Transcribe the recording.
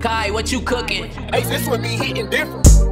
Kai, what you cooking? Hey, this one be hitting different.